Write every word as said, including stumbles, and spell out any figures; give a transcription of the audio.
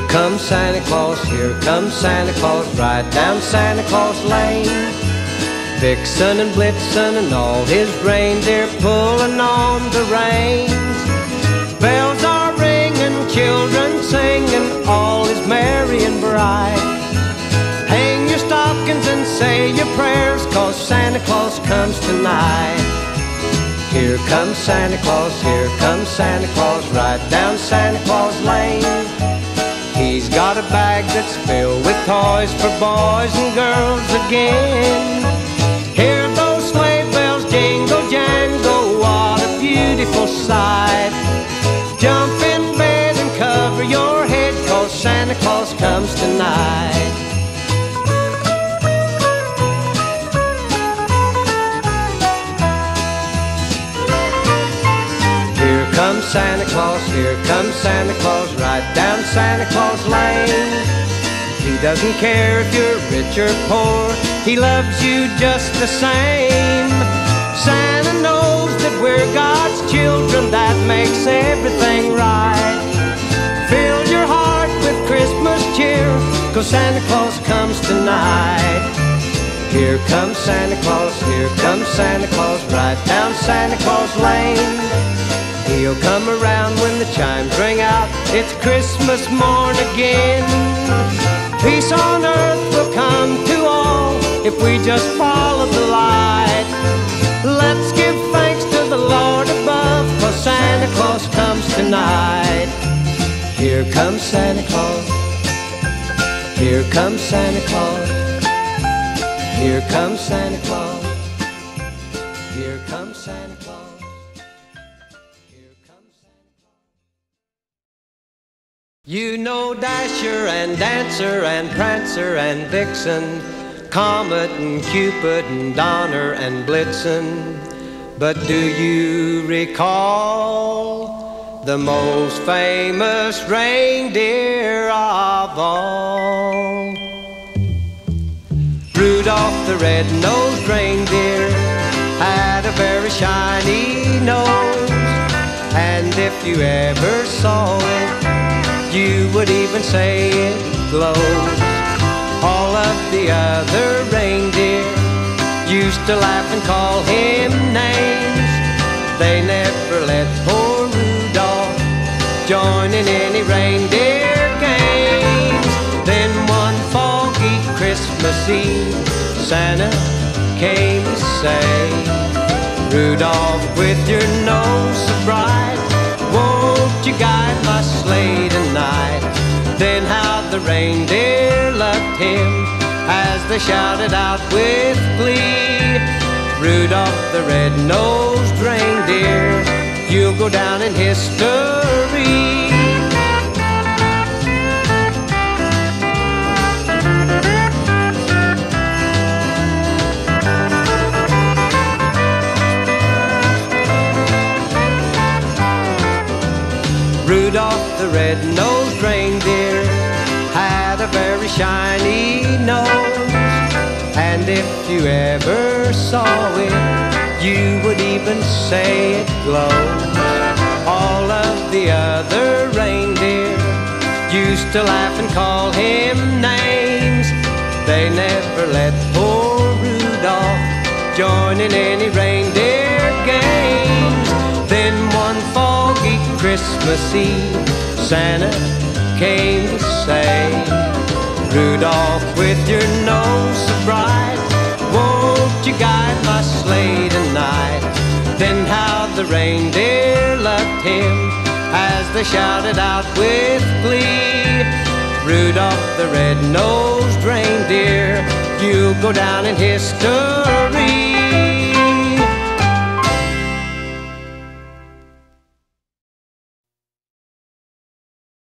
Here comes Santa Claus, here comes Santa Claus, right down Santa Claus Lane. Vixen and Blitzen and all his reindeer pulling on the reins. Bells are ringing, children singing, all is merry and bright. Hang your stockings and say your prayers, 'cause Santa Claus comes tonight. Here comes Santa Claus, here comes Santa Claus, right down Santa Claus Lane. He's got a bag that's filled with toys for boys and girls again. Hear those sleigh bells jingle jangle, what a beautiful sight. Jump in bed and cover your head, 'cause Santa Claus comes tonight. Here comes Santa Claus, here comes Santa Claus, right down Santa Claus Lane. He doesn't care if you're rich or poor, he loves you just the same. Santa knows that we're God's children, that makes everything right. Fill your heart with Christmas cheer, 'cause Santa Claus comes tonight. Here comes Santa Claus, here comes Santa Claus, right down Santa Claus Lane. He'll come around when the chimes ring out, it's Christmas morn again. Peace on earth will come to all if we just follow the light. Let's give thanks to the Lord above, 'cause Santa Claus comes tonight. Here comes Santa Claus, here comes Santa Claus, here comes Santa Claus, here comes Santa Claus. You know Dasher and Dancer and Prancer and Vixen, Comet and Cupid and Donner and Blitzen, but do you recall the most famous reindeer of all? Rudolph the red-nosed reindeer had a very shiny nose, and if you ever saw it, you would even say it glows. All of the other reindeer used to laugh and call him names. They never let poor Rudolph join in any reindeer games. Then one foggy Christmas Eve, Santa came to say, Rudolph, with your nose so bright, won't you guide my sleigh tonight? Then how the reindeer loved him as they shouted out with glee, Rudolph the red-nosed reindeer, you'll go down in history. Rudolph the red-nosed reindeer had a very shiny nose, and if you ever saw it, you would even say it glowed. All of the other reindeer used to laugh and call him names. They never let poor Rudolph join in any reindeer games. Then one foggy Christmas Eve, Santa came to say, Rudolph, with your nose so bright, won't you guide my sleigh tonight? Then how the reindeer loved him as they shouted out with glee, Rudolph the red-nosed reindeer, you'll go down in history.